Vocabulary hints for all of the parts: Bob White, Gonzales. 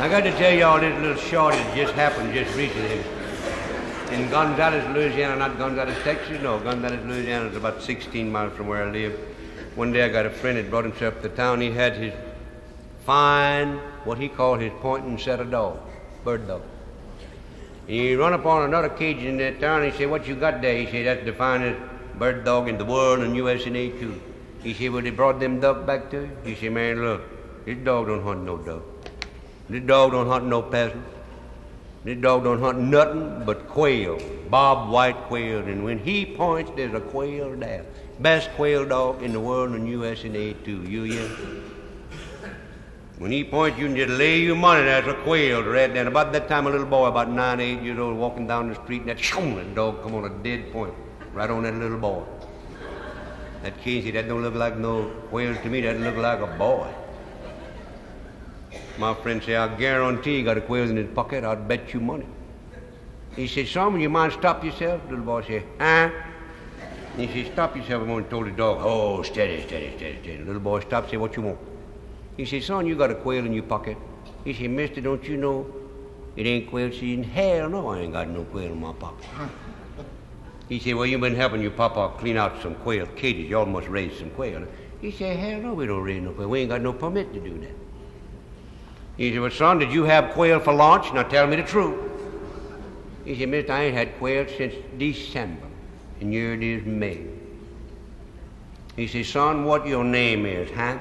I got to tell you all this little shortage just happened just recently. In Gonzales, Louisiana, not Gonzales, Texas, no. Gonzales, Louisiana is about 16 miles from where I live. One day I got a friend that brought himself to the town. He had his fine, what he called his point and setter dog, bird dog. He run upon another Cajun in that town. He said, "What you got there?" He said, "That's the finest bird dog in the world and USA too." He said, "Well, they brought them duck back to you?" He said, "Man, look, this dog don't hunt no duck. This dog don't hunt no pheasant. This dog don't hunt nothing but quail, Bob White quail. And when he points, there's a quail there. Best quail dog in the world and USA too. You hear? When he points, you can just lay your money. There's a quail right there." And about that time, a little boy, about 9 or 8 years old, walking down the street, and that dog come on a dead point, right on that little boy. That kid said, "That don't look like no quail to me. That look like a boy." My friend said, "I guarantee you got a quail in his pocket. I'd bet you money." He said, "Son, you mind stop yourself?" The little boy said, "Huh?" He said, "Stop yourself a moment," and told the dog, "Oh, steady, steady, steady, steady." The little boy stopped and said, "What you want?" He said, "Son, you got a quail in your pocket." He said, "Mister, don't you know it ain't quail season?" "Hell no, I ain't got no quail in my pocket." He said, "Well, you've been helping your papa clean out some quail cages. Y'all must raise some quail." He said, "Hell no, we don't raise no quail. We ain't got no permit to do that." He said, "Well, son, did you have quail for lunch? Now tell me the truth." He said, "Mister, I ain't had quail since December, and here it is May." He said, "Son, what your name is, huh?"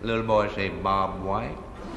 The little boy said, "Bob White."